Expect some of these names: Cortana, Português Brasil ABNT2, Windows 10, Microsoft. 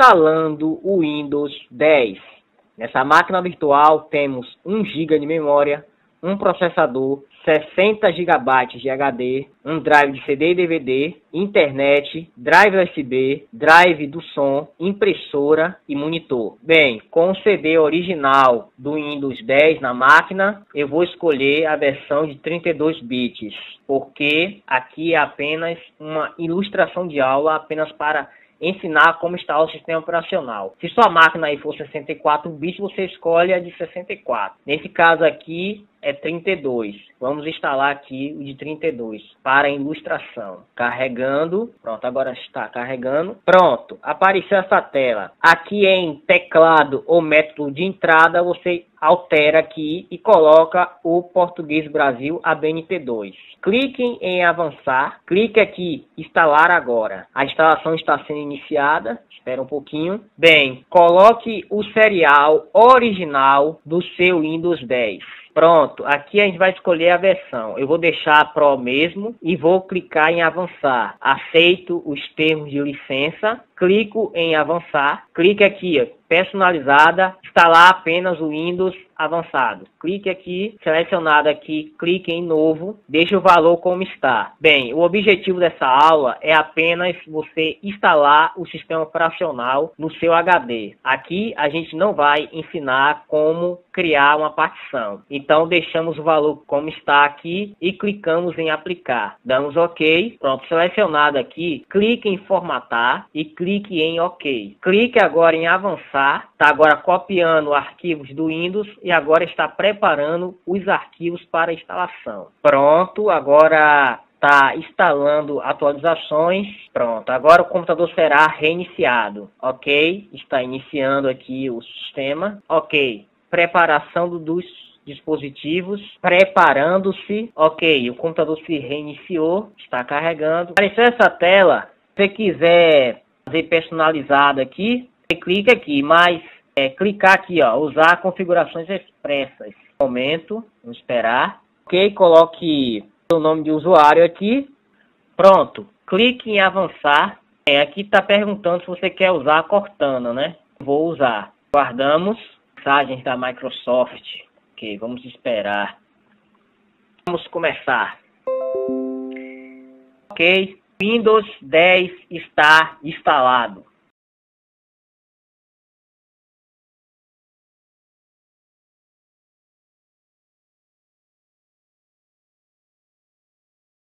instalando o Windows 10. Nessa máquina virtual temos 1 GB de memória, um processador, 60 GB de HD, um drive de CD e DVD, internet, drive USB, drive do som, impressora e monitor. Bem, com o CD original do Windows 10 na máquina, eu vou escolher a versão de 32 bits, porque aqui é apenas uma ilustração de aula, apenas para ensinar como instalar o sistema operacional. Se sua máquina aí for 64 bits, você escolhe a de 64. Nesse caso aqui é 32. Vamos instalar aqui o de 32 para ilustração. Carregando. Pronto, agora está carregando. Pronto, apareceu essa tela. Aqui em teclado ou método de entrada, você altera aqui e coloca o Português Brasil ABNT2. Clique em avançar. Clique aqui, instalar agora. A instalação está sendo iniciada. Espera um pouquinho. Bem, coloque o serial original do seu Windows 10. Pronto, aqui a gente vai escolher a versão. Eu vou deixar a Pro mesmo e vou clicar em avançar. Aceito os termos de licença. Clico em avançar. Clique aqui, ó, personalizada. Instalar apenas o Windows avançado. Clique aqui, selecionado aqui, clique em novo. Deixa o valor como está. Bem, o objetivo dessa aula é apenas você instalar o sistema operacional no seu HD. Aqui a gente não vai ensinar como criar uma partição. Então deixamos o valor como está aqui e clicamos em aplicar. Damos OK. Pronto, selecionado aqui, clique em formatar e clique em OK. Clique agora em avançar. Está agora copiando arquivos do Windows e agora está preparando os arquivos para instalação. Pronto, agora está instalando atualizações. Pronto, agora o computador será reiniciado. OK, está iniciando aqui o sistema. OK, preparação dos dispositivos, preparando-se. OK, o computador se reiniciou, está carregando. Apareceu essa tela. Se você quiser fazer personalizado aqui, você clica aqui, mas clicar aqui, ó, usar configurações expressas. Momento, vamos esperar. OK, coloque o nome de usuário aqui. Pronto, clique em avançar. Aqui está perguntando se você quer usar a Cortana, né? Vou usar. Guardamos. Mensagens da Microsoft. OK, vamos esperar. Vamos começar. OK, Windows 10 está instalado.